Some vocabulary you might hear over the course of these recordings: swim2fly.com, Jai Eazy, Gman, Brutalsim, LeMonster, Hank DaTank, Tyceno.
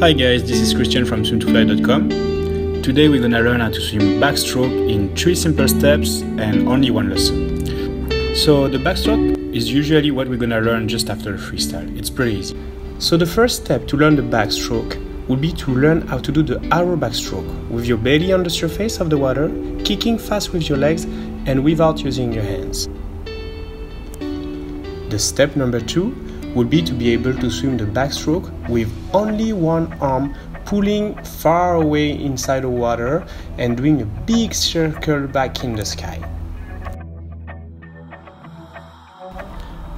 Hi guys, this is Christian from swim2fly.com. Today we're gonna learn how to swim backstroke in 3 simple steps and only 1 lesson. So the backstroke is usually what we're gonna learn just after the freestyle. It's pretty easy. So the first step to learn the backstroke would be to learn how to do the arrow backstroke with your belly on the surface of the water, kicking fast with your legs and without using your hands. The step number 2 would be to be able to swim the backstroke with only one arm pulling far away inside the water and doing a big circle back in the sky.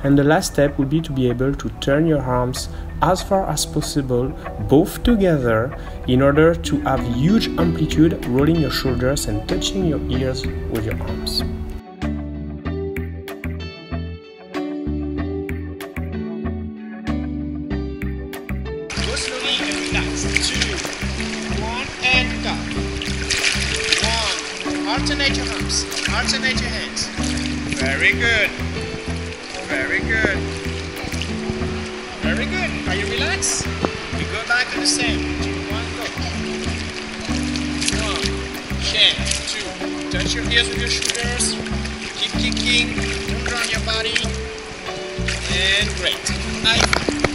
And the last step would be to be able to turn your arms as far as possible, both together, in order to have huge amplitude, rolling your shoulders and touching your ears with your arms. That's 2, 1, and go. 1, alternate your arms, alternate your hands. Very good. Very good. Very good. Are you relaxed? We go back to the same. 1, go. 1, shake. 2, touch your ears with your shoulders. Keep kicking. Turn on your body. And great. Nice.